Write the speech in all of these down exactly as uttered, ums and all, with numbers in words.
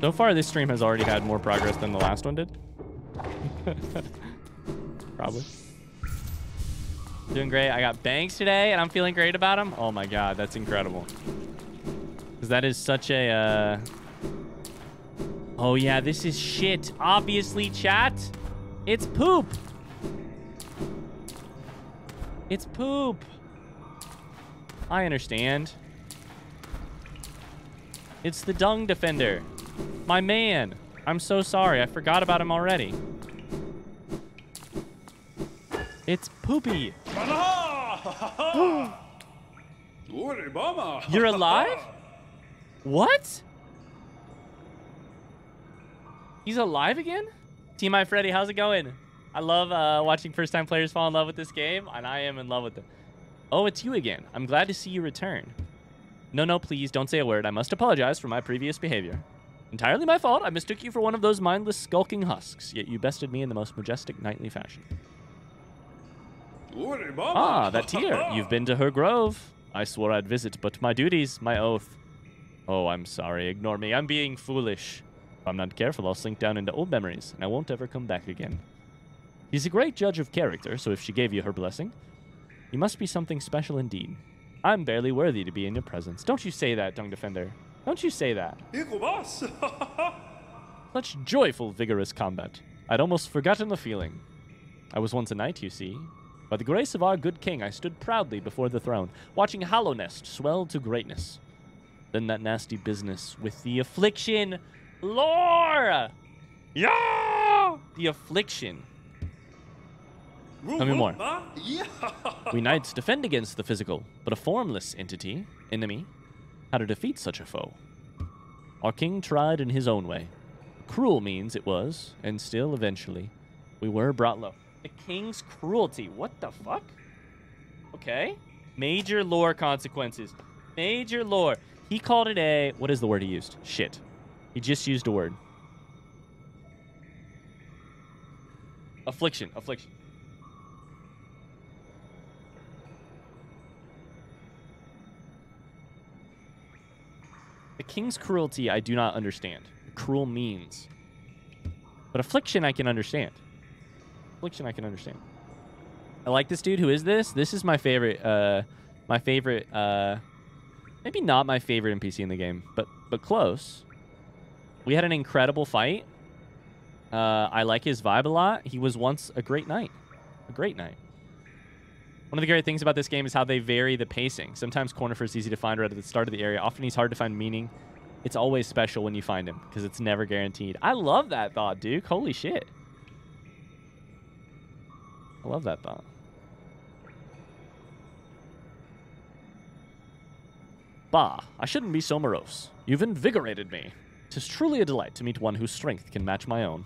So far, this stream has already had more progress than the last one did. Probably. Doing great. I got bangs today, and I'm feeling great about them. Oh, my God. That's incredible. Because that is such a... Uh... Oh, yeah. This is shit. Obviously, chat. It's poop. It's poop. I understand. It's the Dung Defender. My man. I'm so sorry. I forgot about him already. It's poopy. You're alive? What? He's alive again? Team I Freddy, how's it going? I love uh, watching first-time players fall in love with this game, and I am in love with it. Oh, it's you again. I'm glad to see you return. No, no, please don't say a word. I must apologize for my previous behavior. Entirely my fault. I mistook you for one of those mindless skulking husks, yet you bested me in the most majestic knightly fashion. Ah, that tear. You've been to her grove. I swore I'd visit, but my duties, my oath. Oh, I'm sorry. Ignore me. I'm being foolish. If I'm not careful, I'll sink down into old memories, and I won't ever come back again. He's a great judge of character, so if she gave you her blessing, you must be something special indeed. I'm barely worthy to be in your presence. Don't you say that, Dung Defender. Don't you say that. Such joyful, vigorous combat. I'd almost forgotten the feeling. I was once a knight, you see. By the grace of our good king, I stood proudly before the throne, watching Hallownest swell to greatness. Then that nasty business with the affliction. Lore! Yeah! The affliction. Tell me more. We knights defend against the physical, but a formless entity, enemy, how to defeat such a foe. Our king tried in his own way. Cruel means it was, and still eventually, we were brought low. The king's cruelty. What the fuck? Okay. Major lore consequences. Major lore. He called it a... What is the word he used? Shit. He just used a word. Affliction. Affliction. The king's cruelty I do not understand. Cruel means. But affliction I can understand. Affliction I can understand. I like this dude. Who is this? This is my favorite, uh, my favorite, uh, maybe not my favorite N P C in the game, but, but close. We had an incredible fight. Uh, I like his vibe a lot. He was once a great knight. A great knight. One of the great things about this game is how they vary the pacing. Sometimes Cornifer is easy to find right at the start of the area. Often he's hard to find meaning. It's always special when you find him because it's never guaranteed. I love that thought, Duke. Holy shit. I love that thought. Bah, I shouldn't be so morose. You've invigorated me. 'Tis truly a delight to meet one whose strength can match my own.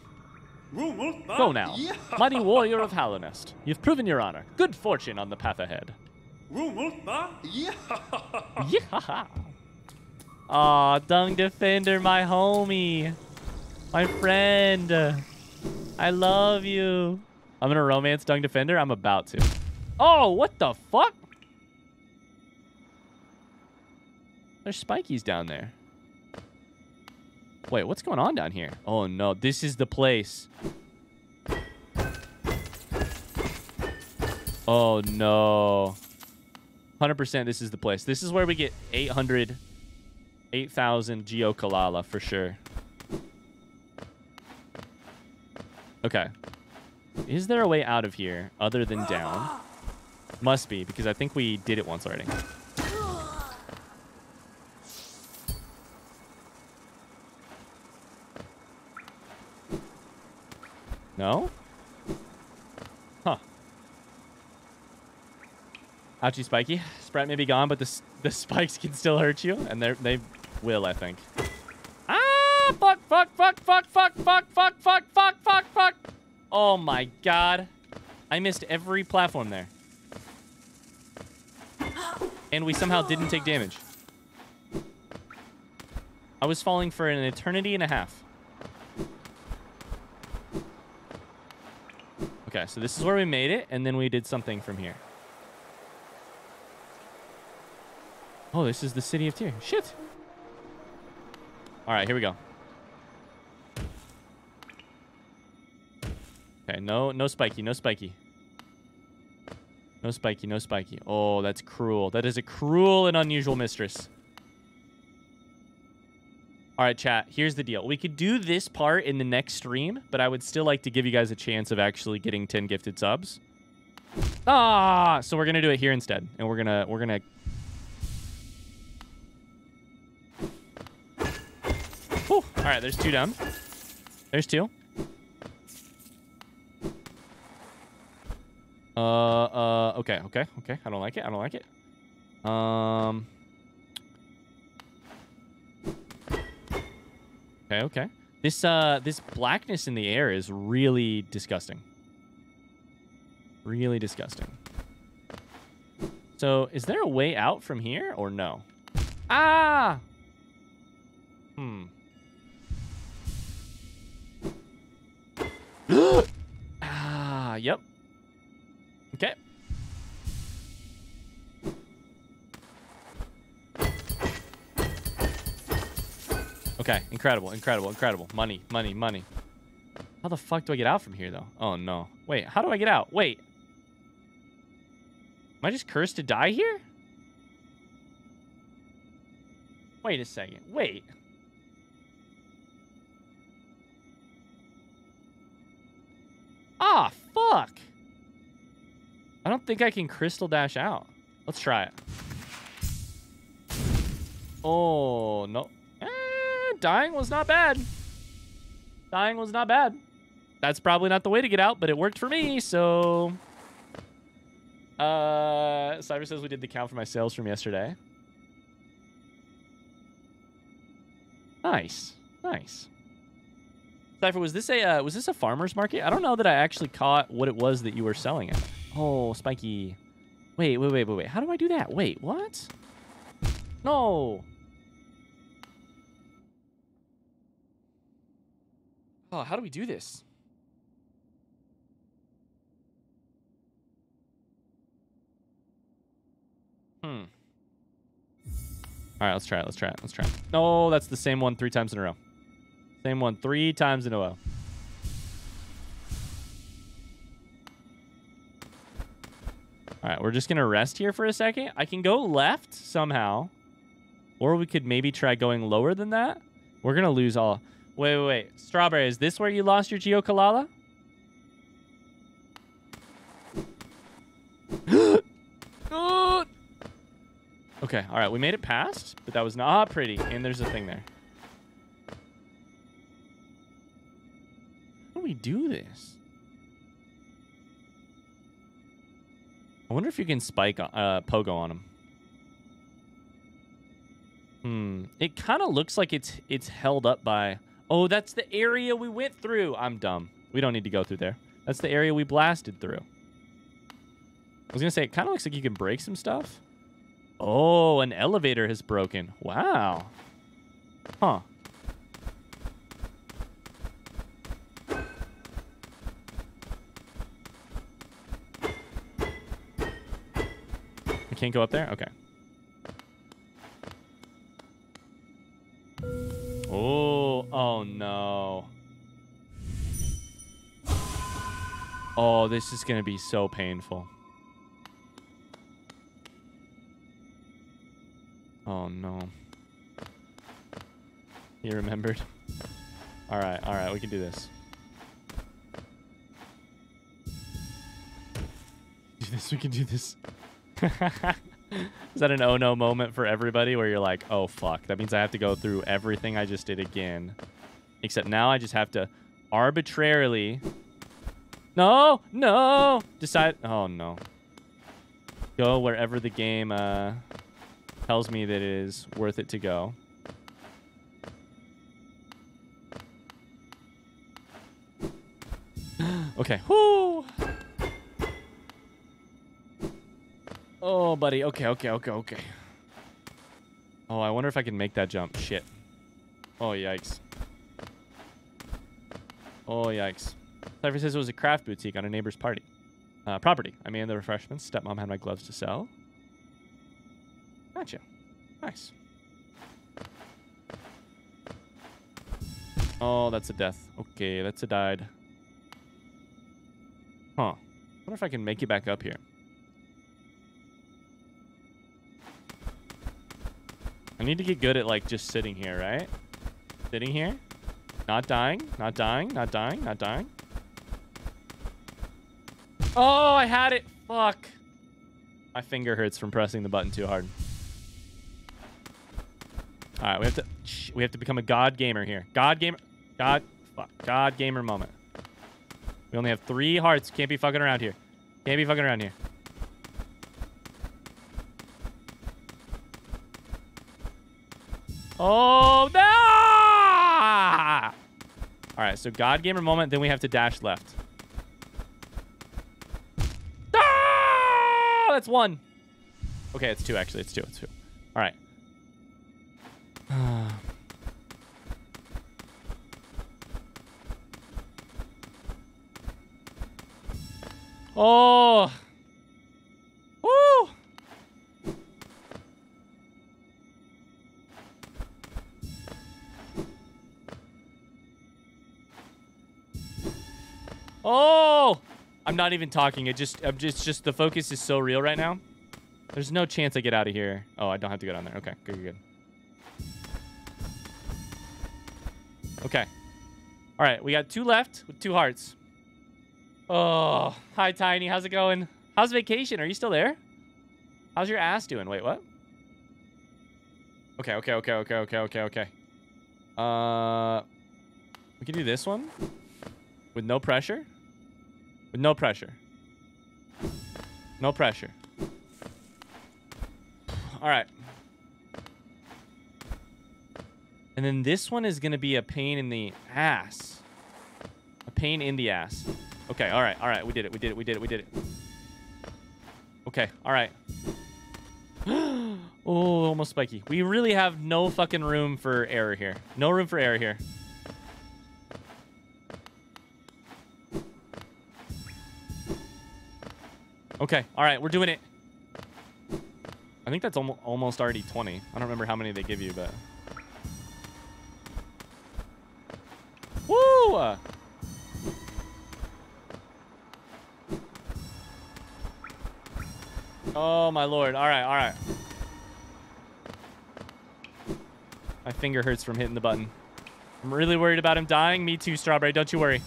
Go now, yeah. Mighty warrior of Hallownest. You've proven your honor. Good fortune on the path ahead. Yeah. Yeah. Aw, Dung Defender, my homie. My friend. I love you. I'm gonna romance Dung Defender. I'm about to. Oh, what the fuck? There's spikies down there. Wait, what's going on down here? Oh no, this is the place. Oh no. one hundred percent this is the place. This is where we get eight hundred, eight thousand Geokalala for sure. Okay. Is there a way out of here other than down? Must be, because I think we did it once already. No? Huh. Ouchie spiky. Sprite may be gone, but the, the spikes can still hurt you. And they will, I think. Ah! Fuck, fuck, fuck, fuck, fuck, fuck, fuck, fuck, fuck, fuck, fuck. Oh my God. I missed every platform there. And we somehow didn't take damage. I was falling for an eternity and a half. Okay, so this is where we made it, and then we did something from here. Oh, this is the City of Tears. Shit. All right, here we go. Okay, no, no spiky, no spiky. No spiky, no spiky. Oh, that's cruel. That is a cruel and unusual mistress. All right, chat, here's the deal. We could do this part in the next stream, but I would still like to give you guys a chance of actually getting ten gifted subs. Ah, so we're going to do it here instead. And we're going to, we're going to... All right, there's two down. There's two. Uh, uh, okay, okay, okay. I don't like it. I don't like it. Um. Okay, okay. This, uh, this blackness in the air is really disgusting. Really disgusting. So, is there a way out from here or no? Ah! Hmm. Ah, yep. Okay. Okay, incredible, incredible, incredible. Money, money, money. How the fuck do I get out from here, though? Oh, no. Wait, how do I get out? Wait. Am I just cursed to die here? Wait a second. Wait. Ah, fuck. I don't think I can crystal dash out. Let's try it. Oh, no. Eh, dying was not bad. Dying was not bad. That's probably not the way to get out, but it worked for me, so... Uh, Cyber says we did the count for my sales from yesterday. Nice. Nice. Cypher, was this a uh, was this a farmer's market? I don't know that I actually caught what it was that you were selling at. Oh, spiky. Wait, wait, wait, wait, wait. How do I do that? Wait, what? No. Oh, how do we do this? Hmm. All right, let's try it. Let's try it. Let's try it. No, that's the same one three times in a row. Same one three times in a row. All right, we're just going to rest here for a second. I can go left somehow. Or we could maybe try going lower than that. We're going to lose all... Wait, wait, wait. Strawberry, is this where you lost your Geo-Kalala? Oh! Okay, all right. We made it past, but that was not pretty. And there's a thing there. We do this. I wonder if you can spike uh, pogo on him. Hmm. It kind of looks like it's it's held up by. Oh, that's the area we went through. I'm dumb. We don't need to go through there. That's the area we blasted through. I was gonna say it kind of looks like you can break some stuff. Oh, an elevator has broken. Wow. Huh. Can't go up there? Okay. Oh, oh no. Oh, this is going to be so painful. Oh no. He remembered. All right, all right, we can do this. Do this, we can do this. Is that an oh no moment for everybody where you're like, oh fuck, that means I have to go through everything I just did again, except now I just have to arbitrarily no no decide. Oh no, go wherever the game uh tells me that it is worth it to go. Okay. Whoo. Oh, buddy. Okay, okay, okay, okay. Oh, I wonder if I can make that jump. Shit. Oh, yikes. Oh, yikes. Cypher says it was a craft boutique on a neighbor's party. Uh, property. I made the refreshments. Stepmom had my gloves to sell. Gotcha. Nice. Oh, that's a death. Okay, that's a died. Huh. I wonder if I can make it back up here. I need to get good at, like, just sitting here, right? Sitting here. Not dying. Not dying. Not dying. Not dying. Oh, I had it. Fuck. My finger hurts from pressing the button too hard. All right, we have to shh, we have to become a god gamer here. God gamer, god, fuck, god gamer moment. We only have three hearts. Can't be fucking around here. Can't be fucking around here. Oh no! All right, so god gamer moment. Then we have to dash left. That's one. Okay, it's two actually. It's two. It's two. All right. Uh. Oh. Woo. Oh. I'm not even talking. It just, I'm just, just the focus is so real right now. There's no chance I get out of here. Oh, I don't have to go down there. Okay, good, good, good. Okay. All right, we got two left with two hearts. Oh, hi, Tiny. How's it going? How's vacation? Are you still there? How's your ass doing? Wait, what? Okay, okay, okay, okay, okay, okay, okay. Uh, we can do this one with no pressure. With no pressure. No pressure. All right. And then this one is going to be a pain in the ass. A pain in the ass. Okay. All right. All right. We did it. We did it. We did it. We did it. Okay. All right. Oh, almost spiky. We really have no fucking room for error here. No room for error here. Okay, all right, we're doing it. I think that's al almost already twenty. I don't remember how many they give you, but... Woo! Uh, oh, my Lord. All right, all right. My finger hurts from hitting the button. I'm really worried about him dying. Me too, Strawberry. Don't you worry.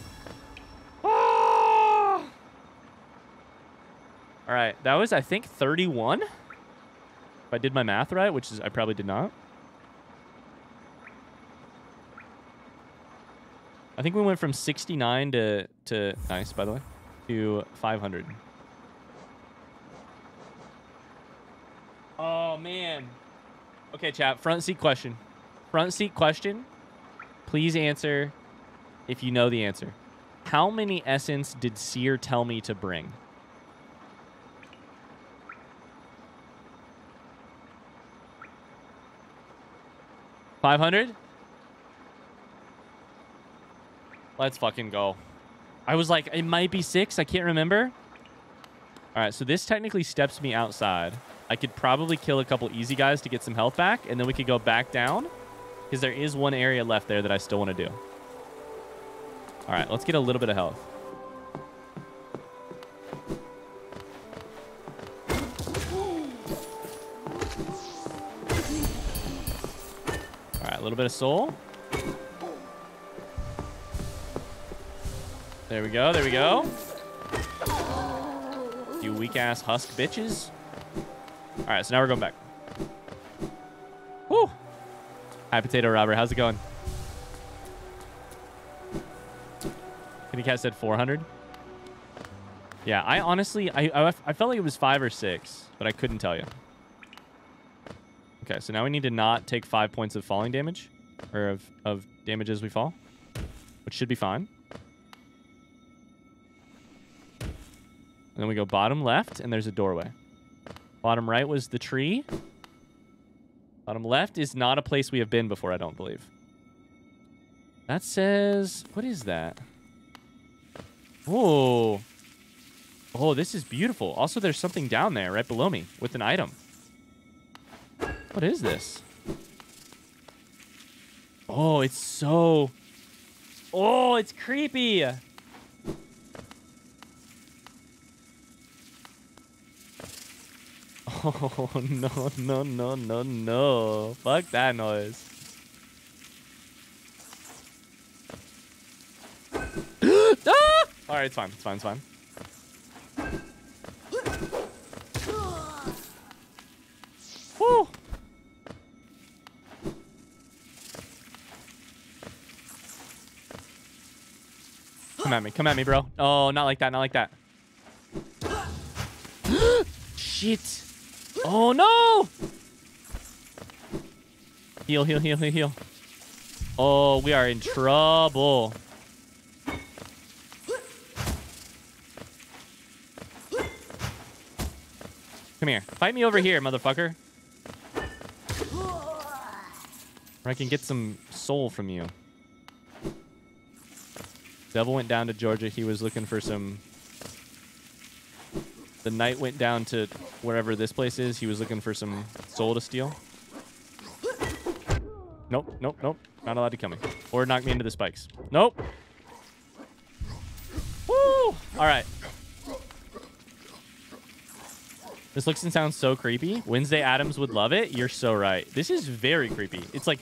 All right, that was, I think, thirty-one. If I did my math right, which is I probably did not. I think we went from sixty-nine to, to nice, by the way, to five hundred. Oh, man. Okay, chat, front seat question. Front seat question. Please answer if you know the answer. How many essence did Seer tell me to bring? five hundred? Let's fucking go. I was like, it might be six. I can't remember. All right, so this technically steps me outside. I could probably kill a couple easy guys to get some health back, and then we could go back down because there is one area left there that I still want to do. All right, let's get a little bit of health. A little bit of soul. There we go. There we go. You weak-ass husk bitches. All right, so now we're going back. Woo! Hi, Potato Robber. How's it going? I think I said four hundred. Yeah, I honestly, I, I, I felt like it was five or six, but I couldn't tell you. Okay, so now we need to not take five points of falling damage, or of, of damage as we fall, which should be fine. And then we go bottom left, and there's a doorway. Bottom right was the tree. Bottom left is not a place we have been before, I don't believe. That says... What is that? Whoa. Oh, this is beautiful. Also, there's something down there right below me with an item. What is this? Oh, it's so... Oh, it's creepy. No, no, no, no, no, no. Fuck that noise. Ah! Alright, it's fine, it's fine, it's fine. Woo! Come at me, come at me, bro. Oh, not like that, not like that. Shit. Oh, no! Heal, heal, heal, heal, heal. Oh, we are in trouble. Come here. Fight me over here, motherfucker. Or I can get some soul from you. Devil went down to Georgia. He was looking for some... The knight went down to wherever this place is. He was looking for some soul to steal. Nope, nope, nope. Not allowed to kill me. Or knock me into the spikes. Nope. Woo! All right. This looks and sounds so creepy. Wednesday Adams would love it. You're so right. This is very creepy. It's like...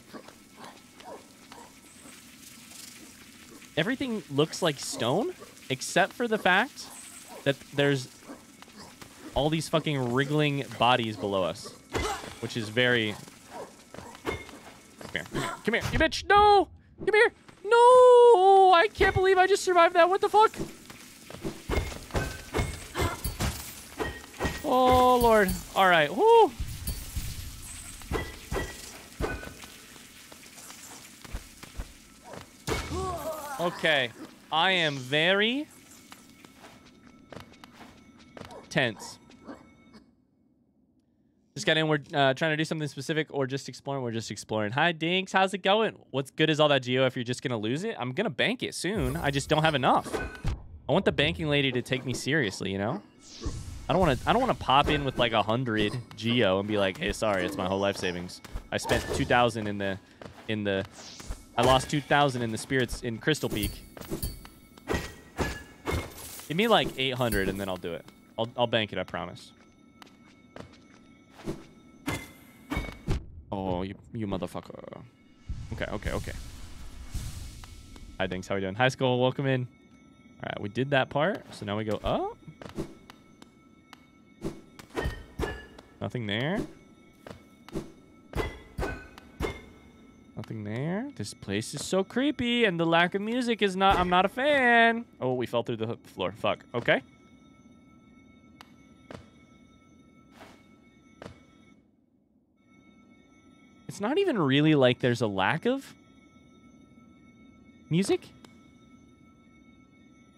Everything looks like stone, except for the fact that there's... all these fucking wriggling bodies below us, which is very... Come here, come here, you bitch. No, come here. No, I can't believe I just survived that. What the fuck? Oh, Lord. All right. Woo. Okay. I am very tense. Just got in. We're uh, trying to do something specific or just exploring. We're just exploring. Hi, Dinks. How's it going? What's good is all that geo if you're just going to lose it? I'm going to bank it soon. I just don't have enough. I want the banking lady to take me seriously, you know? I don't want to I don't want to pop in with like a hundred geo and be like, hey, sorry, it's my whole life savings. I spent two thousand in the... in the I lost two thousand in the spirits in Crystal Peak. Give me like eight hundred and then I'll do it. I'll, I'll bank it, I promise. Oh, you, you motherfucker. Okay, okay, okay. Hi, Dinks. How are we doing? Hi, Skull. Welcome in. All right, we did that part. So now we go up. Nothing there. Nothing there. This place is so creepy, and the lack of music is not... I'm not a fan. Oh, we fell through the floor. Fuck. Okay. It's not even really like there's a lack of music.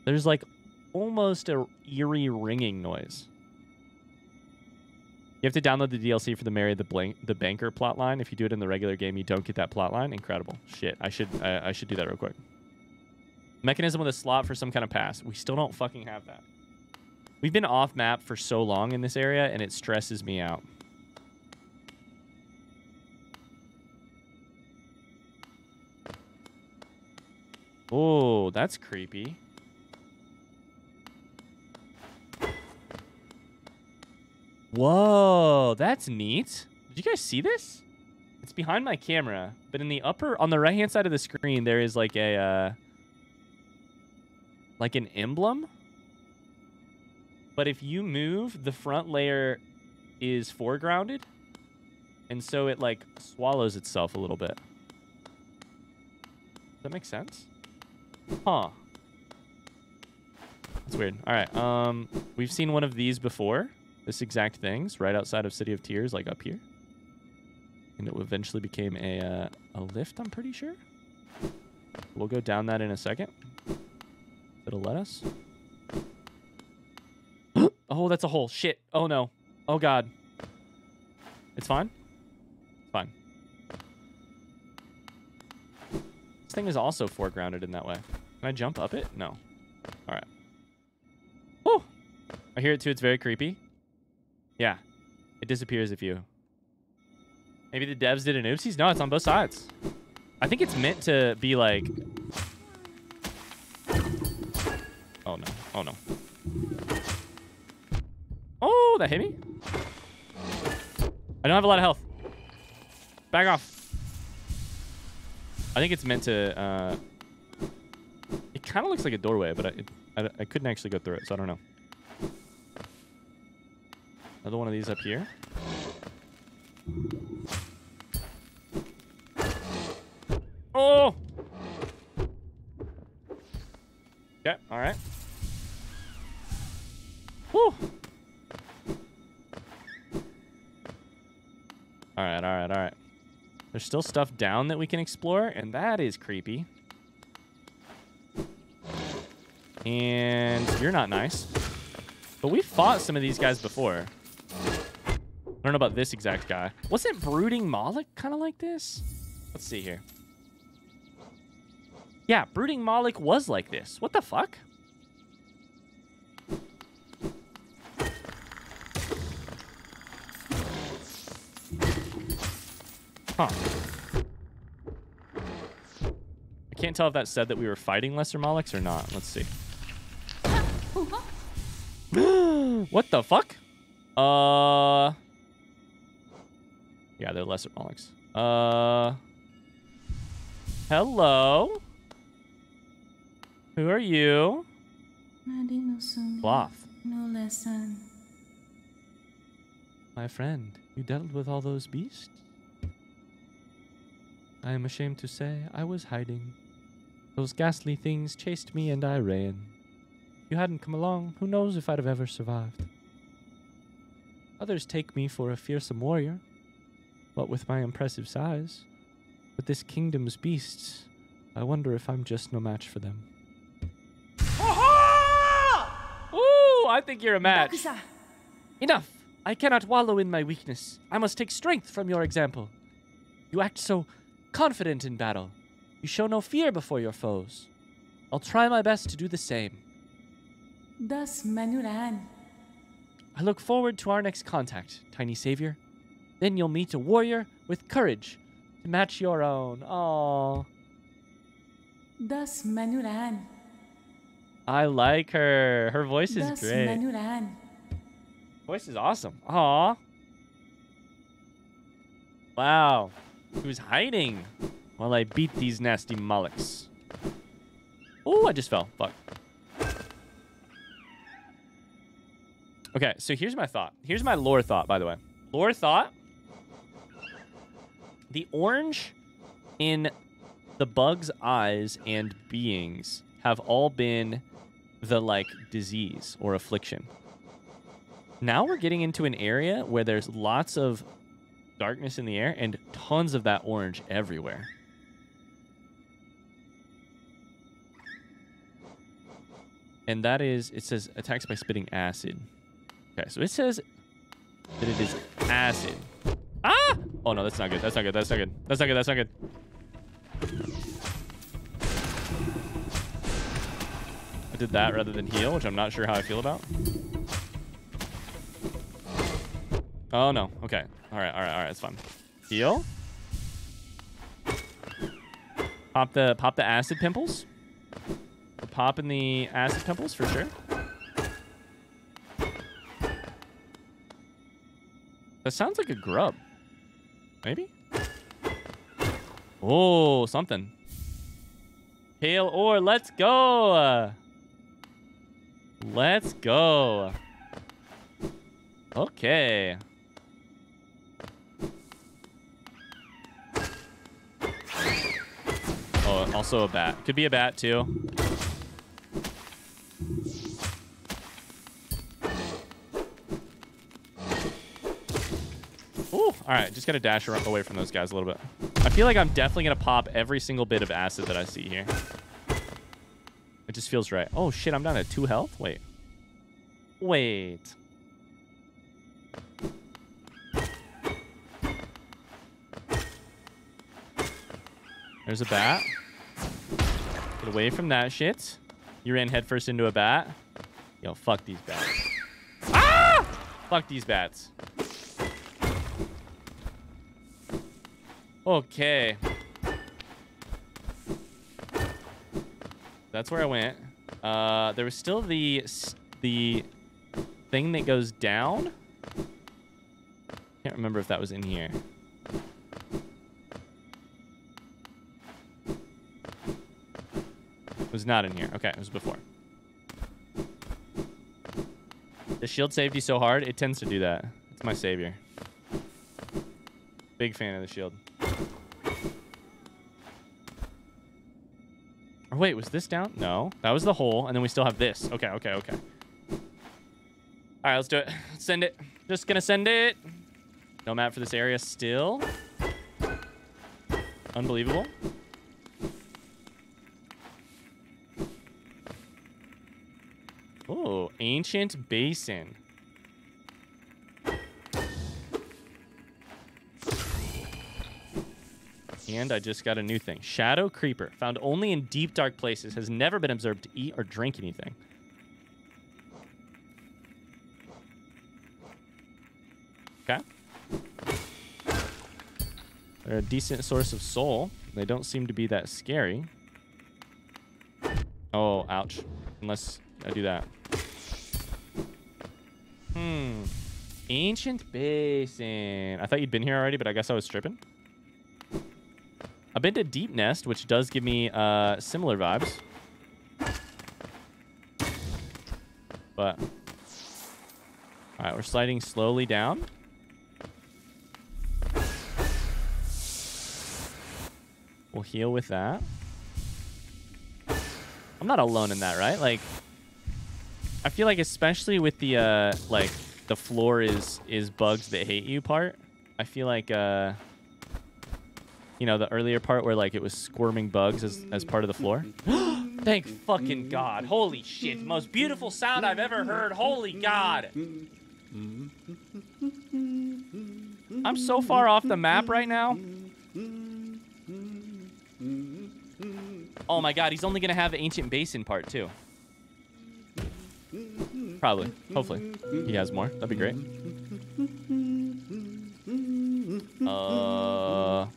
There's like almost a eerie ringing noise. You have to download the D L C for the Mary the Blank the Banker plotline. If you do it in the regular game, you don't get that plotline. Incredible. Shit. I should I, I should do that real quick. Mechanism with a slot for some kind of pass. We still don't fucking have that. We've been off map for so long in this area, and it stresses me out. Oh, that's creepy. Whoa, that's neat. Did you guys see this? It's behind my camera, but in the upper, on the right-hand side of the screen, there is like a, uh, like an emblem. But if you move, the front layer is foregrounded, and so it like swallows itself a little bit. Does that make sense? Huh. That's weird. All right. Um, we've seen one of these before. This exact thing's right outside of City of Tears, like up here. And it eventually became a, uh, a lift, I'm pretty sure. We'll go down that in a second. It'll let us. Oh, that's a hole. Shit. Oh, no. Oh, God. It's fine? It's fine. Thing is also foregrounded in that way. Can I jump up it? No. All right. Oh, I hear it too. It's very creepy. Yeah, it disappears if you... Maybe the devs did an oopsies? No, it's on both sides. I think it's meant to be like... Oh, no. Oh, no. Oh, that hit me. I don't have a lot of health. Back off. I think it's meant to... Uh, it kind of looks like a doorway, but I, it, I, I couldn't actually go through it, so I don't know. Another one of these up here. Oh! Yeah, all right. Whew. All right, all right, all right. There's still stuff down that we can explore, and that is creepy. And you're not nice. But we fought some of these guys before. I don't know about this exact guy. Wasn't Brooding Mawlek kind of like this? Let's see here. Yeah, Brooding Mawlek was like this. What the fuck? Huh. I can't tell if that said that we were fighting lesser Mawleks or not. Let's see. What the fuck? Uh. Yeah, they're lesser Mawleks. Uh. Hello? Who are you? Cloth. My friend, you dealt with all those beasts? I am ashamed to say I was hiding. Those ghastly things chased me and I ran. If you hadn't come along, who knows if I'd have ever survived. Others take me for a fearsome warrior, but with my impressive size, with this kingdom's beasts, I wonder if I'm just no match for them. Ooh, I think you're a match. Enough. I cannot wallow in my weakness. I must take strength from your example. You act so confident in battle. You show no fear before your foes. I'll try my best to do the same. I look forward to our next contact, tiny savior. Then you'll meet a warrior with courage to match your own. Aww. I like her. Her voice is great. Voice is awesome. Aw. Wow. Who's hiding while I beat these nasty Mawleks? Oh, I just fell. Fuck. Okay, so here's my thought. Here's my lore thought, by the way. Lore thought. The orange in the bug's eyes and beings have all been the, like, disease or affliction. Now we're getting into an area where there's lots of darkness in the air and tons of that orange everywhere. And that is, it says, attacks by spitting acid. Okay, so it says that it is acid. Ah! Oh, no, that's not good. That's not good. That's not good. That's not good. That's not good. I did that rather than heal, which I'm not sure how I feel about. Oh, no. Okay. All right. All right. All right. It's fine. Heal. Pop the pop the acid pimples. We're popping the acid pimples for sure. That sounds like a grub. Maybe? Oh, something. Pale ore. Let's go. Let's go. Okay. Oh, also a bat. Could be a bat, too. Ooh, all right. Just got to dash away from those guys a little bit. I feel like I'm definitely going to pop every single bit of acid that I see here. It just feels right. Oh, shit. I'm down at two health? Wait. Wait. There's a bat. Get away from that shit. You ran headfirst into a bat. Yo, fuck these bats. Ah! Fuck these bats. Okay. That's where I went. Uh, there was still the the thing that goes down. Can't can't remember if that was in here. It was not in here. Okay, it was before. The shield saved you so hard, it tends to do that. It's my savior. Big fan of the shield. Or wait, was this down? No, that was the hole, and then we still have this. Okay, okay, okay. All right, let's do it. Let's send it. Just gonna send it. No map for this area still. Unbelievable. Oh, Ancient Basin. And I just got a new thing. Shadow Creeper. Found only in deep, dark places. Has never been observed to eat or drink anything. Okay. They're a decent source of soul. They don't seem to be that scary. Oh, ouch. Unless I do that. Hmm. Ancient Basin. I thought you'd been here already, but I guess I was tripping. I've been to Deep Nest, which does give me uh, similar vibes. But, all right, we're sliding slowly down. We'll heal with that. I'm not alone in that, right? Like, I feel like especially with the, uh, like, the floor is, is bugs that hate you part, I feel like... Uh, you know, the earlier part where, like, it was squirming bugs as, as part of the floor. Thank fucking God. Holy shit. The most beautiful sound I've ever heard. Holy God. I'm so far off the map right now. Oh, my God. He's only going to have Ancient Basin part, too. Probably. Hopefully. He has more. That'd be great. Uh...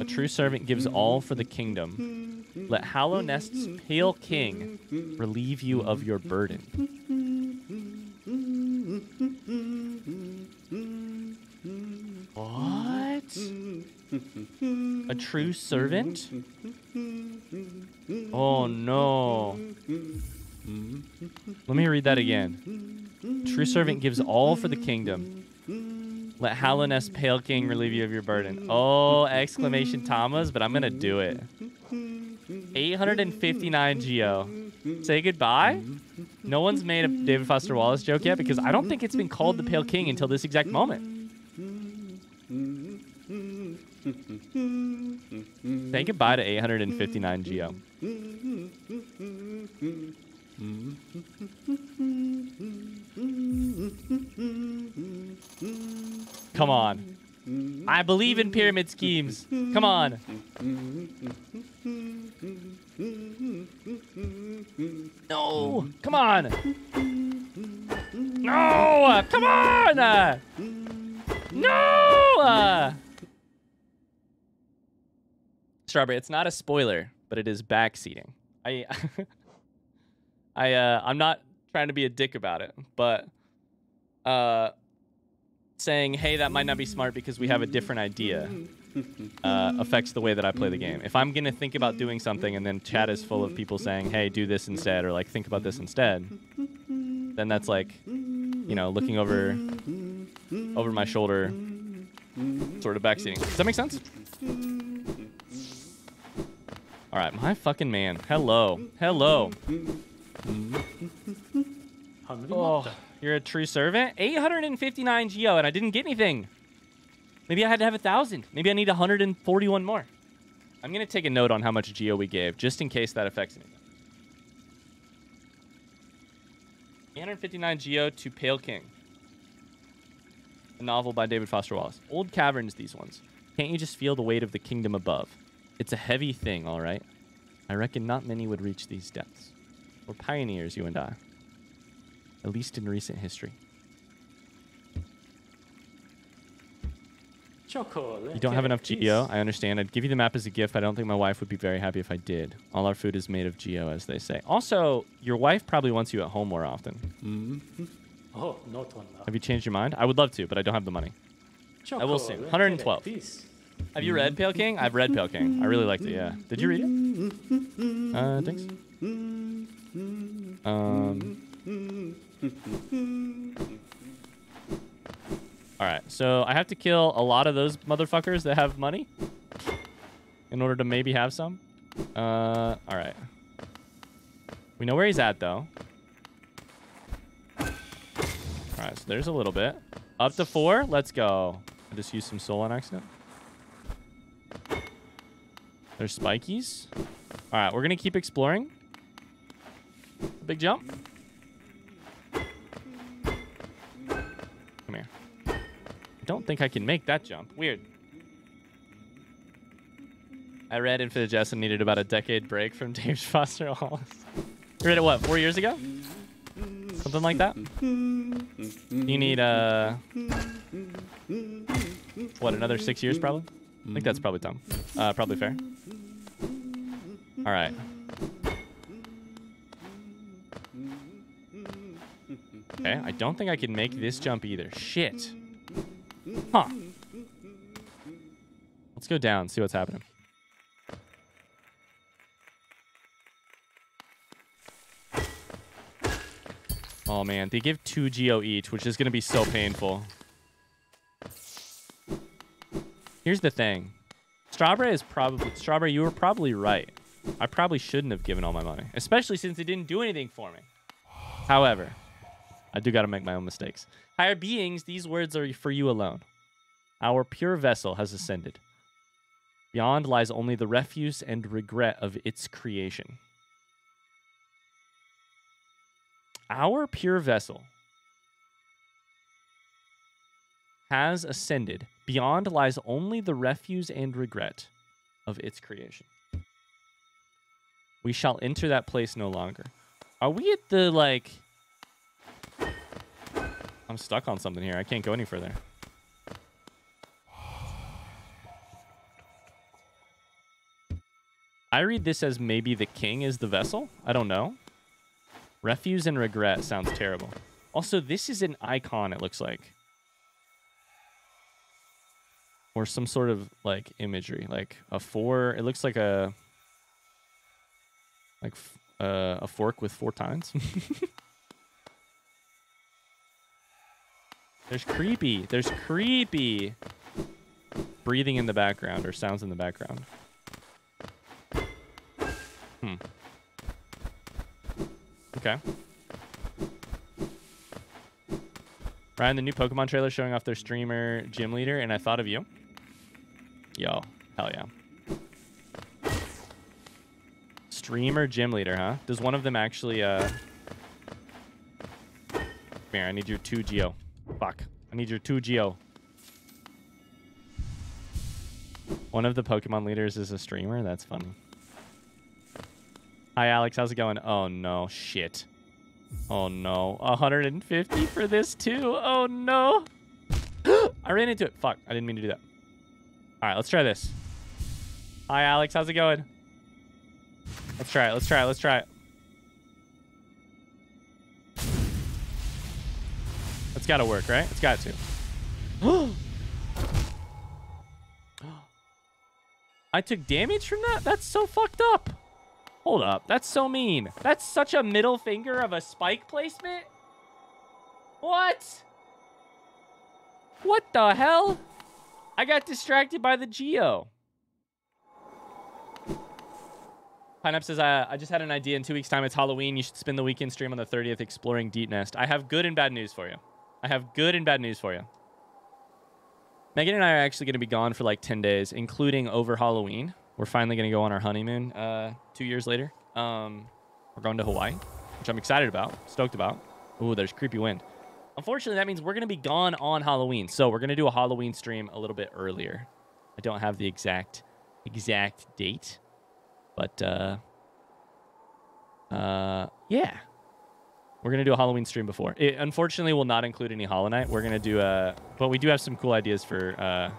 A true servant gives all for the kingdom. Let Hallownest's Pale King relieve you of your burden. What? A true servant? Oh no. Let me read that again. A true servant gives all for the kingdom. Let Hallownest's Pale King relieve you of your burden. Oh, exclamation Thomas, but I'm going to do it. eight hundred fifty-nine Geo. Say goodbye. No one's made a David Foster Wallace joke yet because I don't think it's been called the Pale King until this exact moment. Say goodbye to eight hundred fifty-nine Geo. Come on. I believe in pyramid schemes. Come on. No. Come on. No. Come on. No. Strawberry, it's not a spoiler, but it is backseating. I... I, uh, I'm not trying to be a dick about it, but uh, saying, hey, that might not be smart because we have a different idea uh, affects the way that I play the game. If I'm going to think about doing something and then chat is full of people saying, hey, do this instead or, like, think about this instead, then that's, like, you know, looking over over my shoulder, sort of backseating. Does that make sense? All right, my fucking man. Hello. Hello. Oh, you're a true servant. eight hundred fifty-nine Geo, and I didn't get anything. Maybe I had to have a thousand. Maybe I need one hundred forty-one more. I'm gonna take a note on how much Geo we gave, just in case that affects anything. eight hundred fifty-nine Geo to Pale King, a novel by David Foster Wallace. Old caverns, these ones. Can't you just feel the weight of the kingdom above? It's a heavy thing, all right. I reckon not many would reach these depths. We're pioneers, you and I, at least in recent history. Chocolate. You don't have enough Geo, I understand. I'd give you the map as a gift. I don't think my wife would be very happy if I did. All our food is made of Geo, as they say. Also, your wife probably wants you at home more often. Oh, not one now. Have you changed your mind? I would love to, but I don't have the money. Choco, I will soon. one hundred twelve. Peace. Have you read Pale King? I've read Pale King. I really liked it, yeah. Did you read it? Uh, thanks. Um... Alright, so I have to kill a lot of those motherfuckers that have money in order to maybe have some. Uh, Alright. We know where he's at, though. Alright, so there's a little bit. Up to four. Let's go. I just used some soul on accident. There's spikies. Alright, we're going to keep exploring. Big jump. Come here. Don't think I can make that jump. Weird. I read Infinite Jest and needed about a decade break from David Foster Wallace. You read it what, four years ago? Something like that? You need uh what, another six years probably? I think that's probably dumb. Uh probably fair. Alright. Okay, I don't think I can make this jump either. Shit. Huh. Let's go down, see what's happening. Oh man, they give two G O each, which is gonna be so painful. Here's the thing. Strawberry is probably, Strawberry, you were probably right. I probably shouldn't have given all my money, especially since they didn't do anything for me. However, I do gotta make my own mistakes. Higher beings, these words are for you alone. Our pure vessel has ascended. Beyond lies only the refuse and regret of its creation. Our pure vessel has ascended. Beyond lies only the refuse and regret of its creation. We shall enter that place no longer. Are we at the, like... I'm stuck on something here. I can't go any further. I read this as maybe the king is the vessel. I don't know. Refuse and regret sounds terrible. Also, this is an icon, it looks like. Or some sort of, like, imagery. Like, a four... It looks like a... Like, uh, a fork with four tines. There's creepy. There's creepy breathing in the background or sounds in the background. Hmm. Okay. Ryan, the new Pokemon trailer showing off their streamer gym leader, and I thought of you. Yo, hell yeah. Streamer gym leader, huh? Does one of them actually... Uh... Come here, I need your two Geo. Fuck. I need your two Geo. One of the Pokemon leaders is a streamer? That's funny. Hi, Alex. How's it going? Oh, no. Shit. Oh, no. one hundred fifty for this, too. Oh, no. I ran into it. Fuck. I didn't mean to do that. All right. Let's try this. Hi, Alex. How's it going? Let's try it. Let's try it. Let's try it. It's got to work, right? It's got to. I took damage from that? That's so fucked up. Hold up. That's so mean. That's such a middle finger of a spike placement. What? What the hell? I got distracted by the Geo. Pineapple says, I, I just had an idea. In two weeks' time, it's Halloween. You should spend the weekend stream on the thirtieth exploring Deep Nest. I have good and bad news for you. I have good and bad news for you. Megan and I are actually going to be gone for like ten days, including over Halloween. We're finally going to go on our honeymoon uh, two years later. Um, we're going to Hawaii, which I'm excited about, stoked about. Ooh, there's creepy wind. Unfortunately, that means we're going to be gone on Halloween. So we're going to do a Halloween stream a little bit earlier. I don't have the exact, exact date, but uh, uh, yeah. We're going to do a Halloween stream before. It unfortunately will not include any Hollow Knight. We're going to do a... But we do have some cool ideas for uh,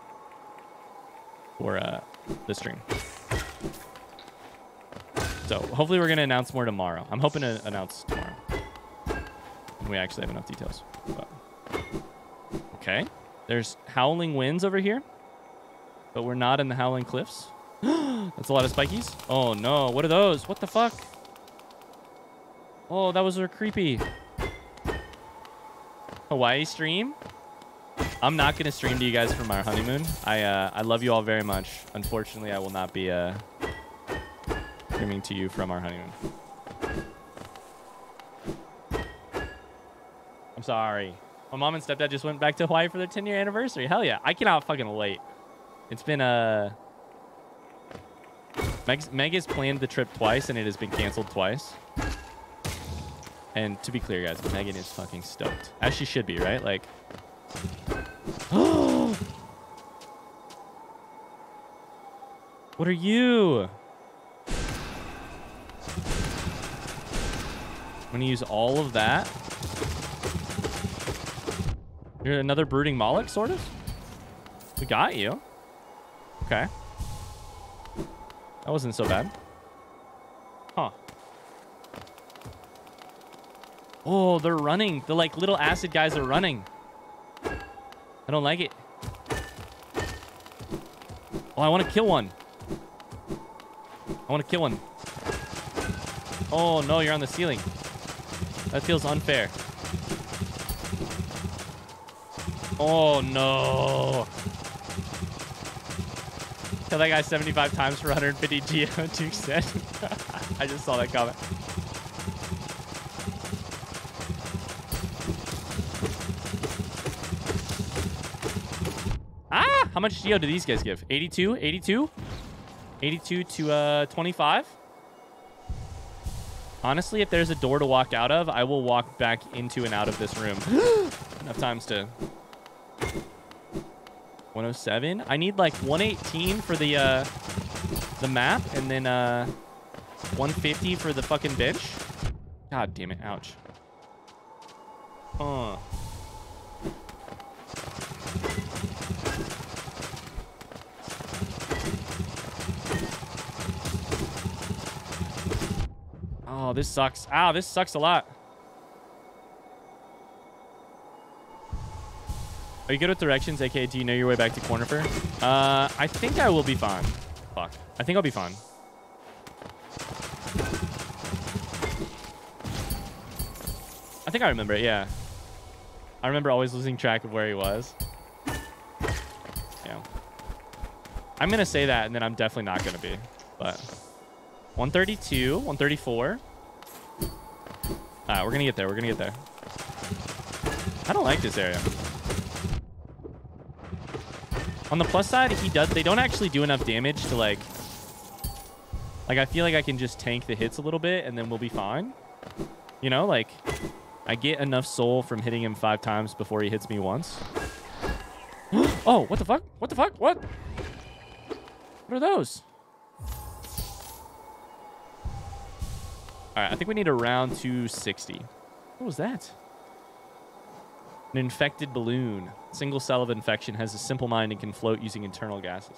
for uh, the stream. So hopefully we're going to announce more tomorrow. I'm hoping to announce tomorrow. We actually have enough details. Okay. There's howling winds over here, but we're not in the howling cliffs. That's a lot of spikies. Oh no, what are those? What the fuck? Oh, that was creepy. Hawaii stream? I'm not gonna stream to you guys from our honeymoon. I uh, I love you all very much. Unfortunately, I will not be uh, streaming to you from our honeymoon. I'm sorry. My mom and stepdad just went back to Hawaii for their ten-year anniversary. Hell yeah. I cannot fucking relate. It's been a... Uh... Meg, Meg has planned the trip twice, and it has been canceled twice. And to be clear, guys, Megan is fucking stoked. As she should be, right? Like... What are you? I'm going to use all of that. You're another brooding Mawlek, sort of? We got you. Okay. That wasn't so bad. Huh. Oh, they're running. The like little acid guys are running. I don't like it. Oh, I want to kill one. I want to kill one. Oh, no, you're on the ceiling. That feels unfair. Oh, no. Kill that guy seventy-five times for one hundred fifty geo, Duke said. I just saw that comment. Ah! How much geo do these guys give? eighty-two? eighty-two? eighty-two to uh, twenty-five? Honestly, if there's a door to walk out of, I will walk back into and out of this room. Enough times to... one oh seven. I need like one eighteen for the uh, the map, and then uh, one fifty for the fucking bench. God damn it! Ouch. Huh. Oh, this sucks. Ow, this sucks a lot. Are you good with directions, A K A do you know your way back to Cornifer? Uh, I think I will be fine. Fuck. I think I'll be fine. I think I remember it, yeah. I remember always losing track of where he was. Yeah. I'm going to say that, and then I'm definitely not going to be. But one thirty-two, one thirty-four. Ah, we're going to get there. We're going to get there. I don't like this area. On the plus side, he does. They don't actually do enough damage to like. Like I feel like I can just tank the hits a little bit, and then we'll be fine. You know, like I get enough soul from hitting him five times before he hits me once. Oh, what the fuck? What the fuck? What? What are those? All right, I think we need a round two sixty. What was that? An infected balloon. Single cell of infection has a simple mind and can float using internal gases.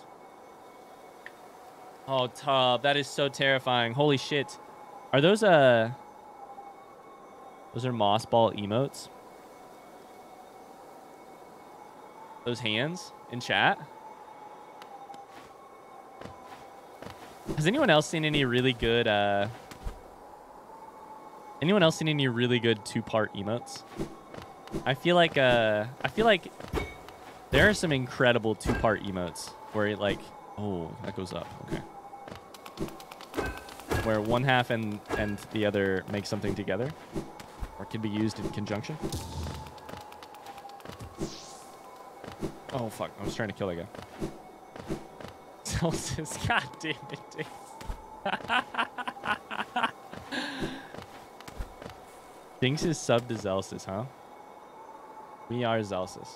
Oh, Tub, that is so terrifying. Holy shit. Are those, uh... those are moss ball emotes? Those hands in chat? Has anyone else seen any really good, uh... anyone else seen any really good two-part emotes? I feel like uh, I feel like there are some incredible two-part emotes where it like, oh, that goes up, okay. Where one half and and the other make something together, or can be used in conjunction. Oh fuck! I was trying to kill that guy. Celsius, god damn it! Dinks is sub to Celsius, huh? We are Zelsus.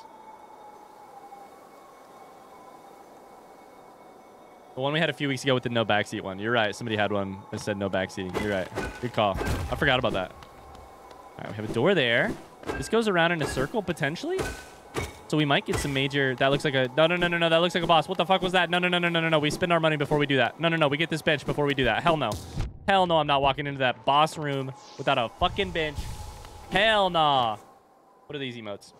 The one we had a few weeks ago with the no backseat one. You're right. Somebody had one that said no backseat. You're right. Good call. I forgot about that. All right, we have a door there. This goes around in a circle potentially. So we might get some major. That looks like a no, no, no, no, no. That looks like a boss. What the fuck was that? No, no, no, no, no, no, no. We spend our money before we do that. No, no, no. We get this bench before we do that. Hell no. Hell no. I'm not walking into that boss room without a fucking bench. Hell nah. What are these emotes?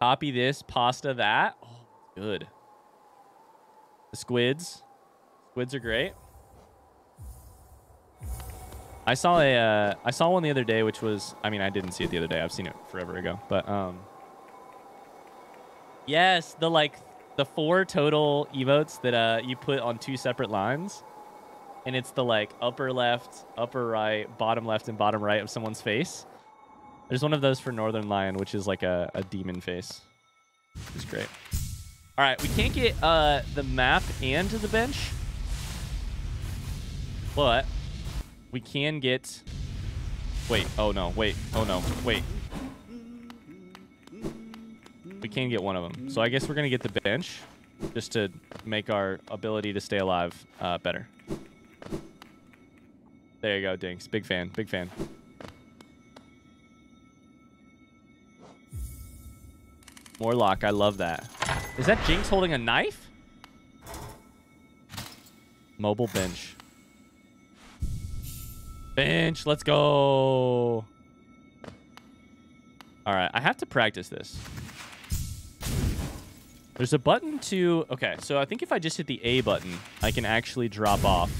Copy this, pasta that. Oh, good. The squids. Squids are great. I saw a, uh, I saw one the other day, which was, I mean, I didn't see it the other day. I've seen it forever ago, but, um, yes, the, like, the four total emotes that, uh, you put on two separate lines, and it's the, like, upper left, upper right, bottom left, and bottom right of someone's face. There's one of those for Northern Lion, which is, like, a, a demon face, which is great. All right, we can't get, uh, the map and to the bench, but... We can get... Wait, oh no, wait, oh no, wait. We can get one of them. So I guess we're going to get the bench just to make our ability to stay alive uh, better. There you go, Dinks. Big fan, big fan. Morlock, I love that. Is that Jinx holding a knife? Mobile bench. Bench, let's go. All right, I have to practice this. There's a button to... Okay, so I think if I just hit the A button, I can actually drop off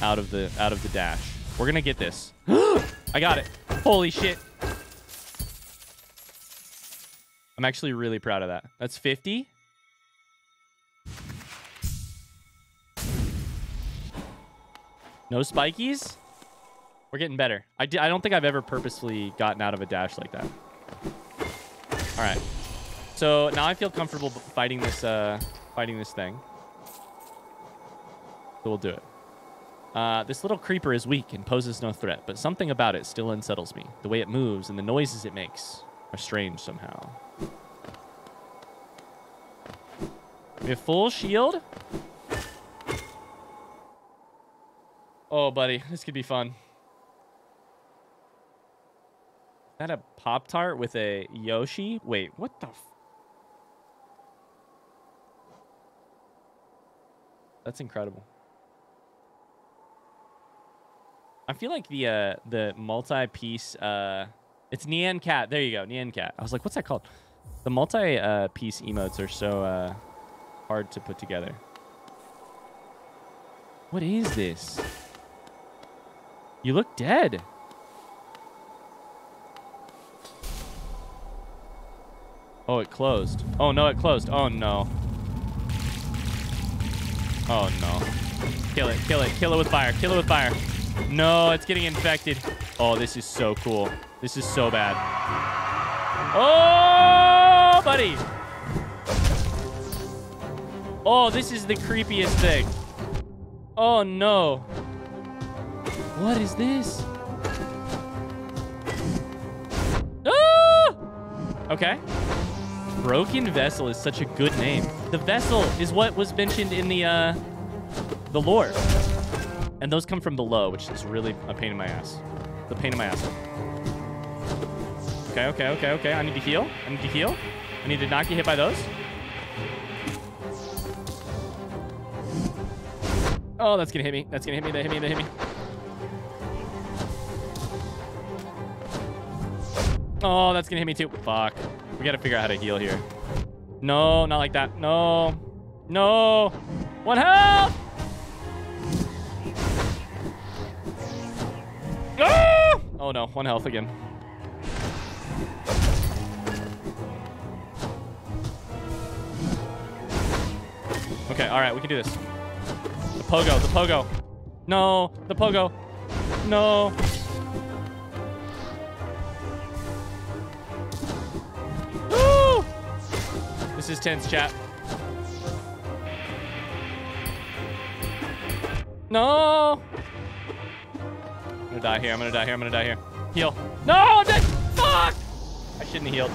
out of the out of the dash. We're gonna get this. I got it. Holy shit. I'm actually really proud of that. That's fifty. No spikies? We're getting better. I, d I don't think I've ever purposefully gotten out of a dash like that. All right. So now I feel comfortable fighting this uh, fighting this thing. So we'll do it. Uh, this little creeper is weak and poses no threat, but something about it still unsettles me. The way it moves and the noises it makes are strange somehow. We have full shield. Oh, buddy, this could be fun. Is that a Pop-Tart with a Yoshi? Wait, what the... F That's incredible. I feel like the uh, the multi-piece... Uh, it's Nyan Cat. There you go, Nyan Cat. I was like, what's that called? The multi-piece uh, emotes are so uh, hard to put together. What is this? You look dead. Oh, it closed. Oh, no, it closed. Oh, no. Oh, no. Kill it. Kill it. Kill it with fire. Kill it with fire. No, it's getting infected. Oh, this is so cool. This is so bad. Oh, buddy. Oh, this is the creepiest thing. Oh, no. What is this? Ah! Okay. Broken Vessel is such a good name. The vessel is what was mentioned in the uh, the lore. And those come from below, which is really a pain in my ass. The pain in my ass. Okay, okay, okay, okay. I need to heal. I need to heal. I need to not get hit by those. Oh, that's gonna hit me. That's gonna hit me. That hit me. That hit me. Oh, that's gonna hit me too. Fuck. We gotta figure out how to heal here. No, not like that. No. No. One health! Ah! Oh no, one health again. Okay, alright, we can do this. The pogo, the pogo. No, the pogo. No. This is tense, chat. No! I'm gonna die here. I'm gonna die here. I'm gonna die here. Heal. No! That, fuck! I shouldn't have healed.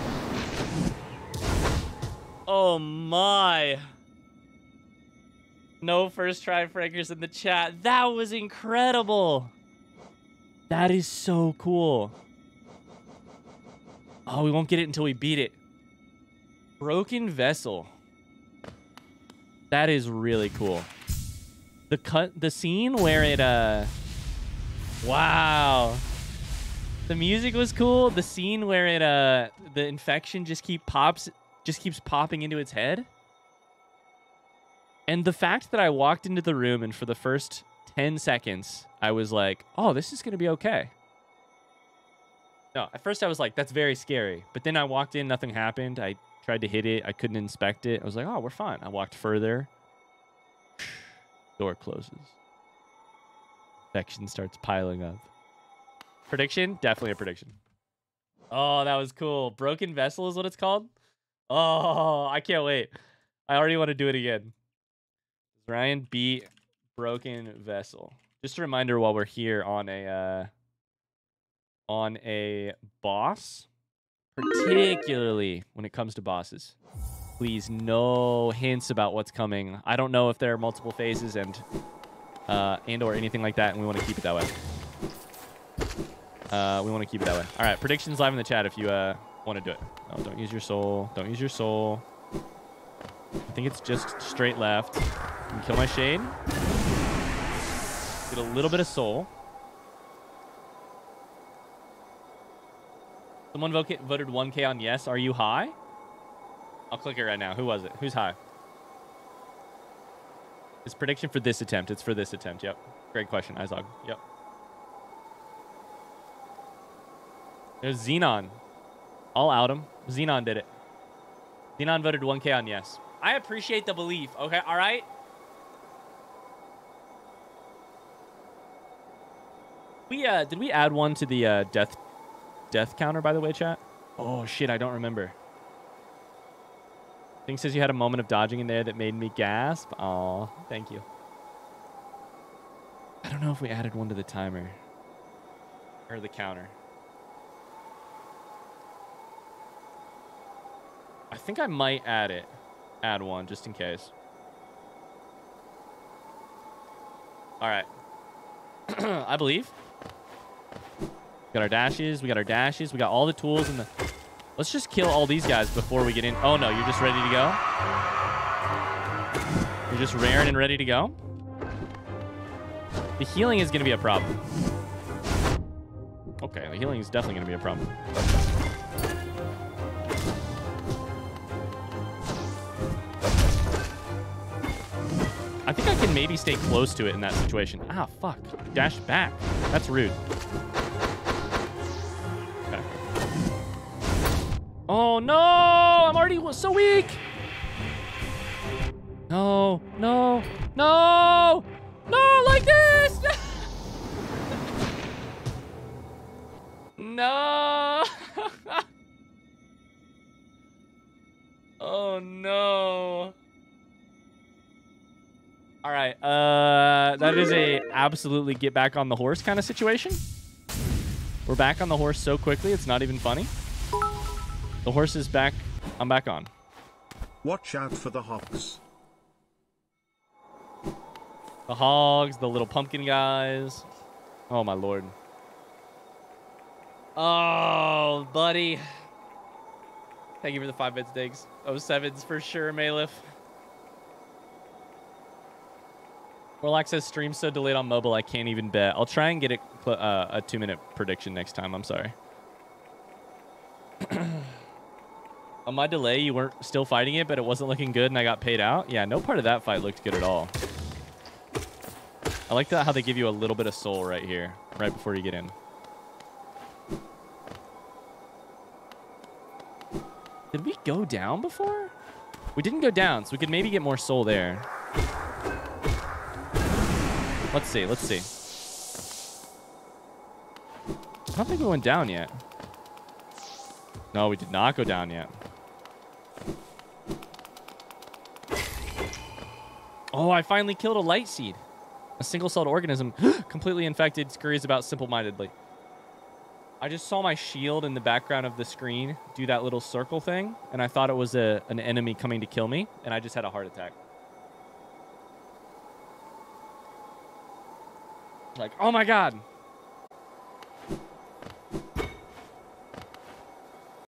Oh my. No first try fraggers in the chat. That was incredible. That is so cool. Oh, we won't get it until we beat it. Broken Vessel. That is really cool. The cut, the scene where it, uh, wow. The music was cool. The scene where it uh the infection just keep pops just keeps popping into its head. And the fact that I walked into the room and for the first ten seconds I was like, "Oh, this is going to be okay." No, at first I was like, "That's very scary." But then I walked in, nothing happened. I tried to hit it. I couldn't inspect it. I was like, "Oh, we're fine." I walked further. Door closes. Infection starts piling up. Prediction? Definitely a prediction. Oh, that was cool. Broken Vessel is what it's called. Oh, I can't wait. I already want to do it again. Ryan beat Broken Vessel. Just a reminder while we're here on a uh, on a boss, particularly when it comes to bosses, please no hints about what's coming. I don't know if there are multiple phases and uh, and or anything like that, and we want to keep it that way. Uh, we want to keep it that way. All right, predictions live in the chat if you uh, want to do it. Oh, don't use your soul. Don't use your soul. I think it's just straight left. Can kill my shade. Get a little bit of soul. Someone voted one K on yes. Are you high? I'll click it right now. Who was it? Who's high? It's prediction for this attempt. It's for this attempt. Yep. Great question, Izog. Yep. There's Xenon. I'll out him. Xenon did it. Xenon voted one K on yes. I appreciate the belief. Okay, all right. We uh, did we add one to the uh, death death counter, by the way, chat? Oh shit, I don't remember. Thing says you had a moment of dodging in there that made me gasp. Aw, thank you. I don't know if we added one to the timer or the counter. I think I might add it. Add one, just in case. All right. I believe. Got our dashes. We got our dashes. We got all the tools. And the... Let's just kill all these guys before we get in. Oh, no. You're just ready to go? You're just raring and ready to go? The healing is going to be a problem. Okay. The healing is definitely going to be a problem. I think I can maybe stay close to it in that situation. Ah, fuck. Dash back. That's rude. Okay. Oh, no! I'm already so weak! No, no, no! No, like this! No! Oh, no. All right, uh, that is a absolutely get back on the horse kind of situation. We're back on the horse so quickly, it's not even funny. The horse is back. I'm back on. Watch out for the hogs. The hogs, the little pumpkin guys. Oh, my Lord. Oh, buddy. Thank you for the five bits, Diggs. oh sevens for sure, Malif. Warlock says stream's so delayed on mobile I can't even bet. I'll try and get it uh, a two minute prediction next time. I'm sorry. On my delay, you weren't still fighting it, but it wasn't looking good, and I got paid out. Yeah, no part of that fight looked good at all. I like that how they give you a little bit of soul right here, right before you get in. Did we go down before? We didn't go down, so we could maybe get more soul there. Let's see, let's see. I don't think we went down yet. No, we did not go down yet. Oh, I finally killed a light seed. A single-celled organism, completely infected, scurries about simple-mindedly. I just saw my shield in the background of the screen do that little circle thing, and I thought it was a, an enemy coming to kill me, and I just had a heart attack. Like, oh my God.